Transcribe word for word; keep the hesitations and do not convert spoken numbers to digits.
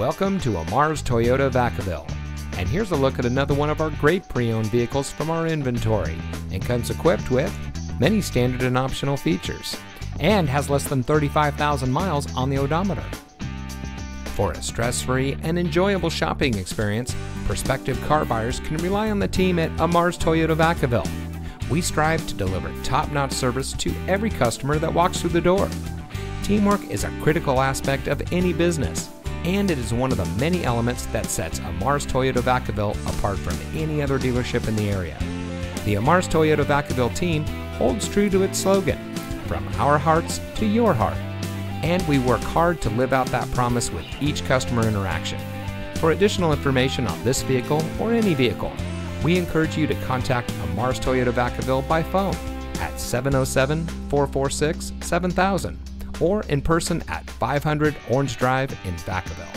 Welcome to Amar's Toyota Vacaville. And here's a look at another one of our great pre-owned vehicles from our inventory, and comes equipped with many standard and optional features, and has less than thirty-five thousand miles on the odometer. For a stress-free and enjoyable shopping experience, prospective car buyers can rely on the team at Amar's Toyota Vacaville. We strive to deliver top-notch service to every customer that walks through the door. Teamwork is a critical aspect of any business, and it is one of the many elements that sets Amar's Toyota Vacaville apart from any other dealership in the area. The Amar's Toyota Vacaville team holds true to its slogan, "From our hearts to your heart," and we work hard to live out that promise with each customer interaction. For additional information on this vehicle or any vehicle, we encourage you to contact Amar's Toyota Vacaville by phone at seven oh seven, four four six, seven thousand or in person at five hundred Orange Drive in Vacaville.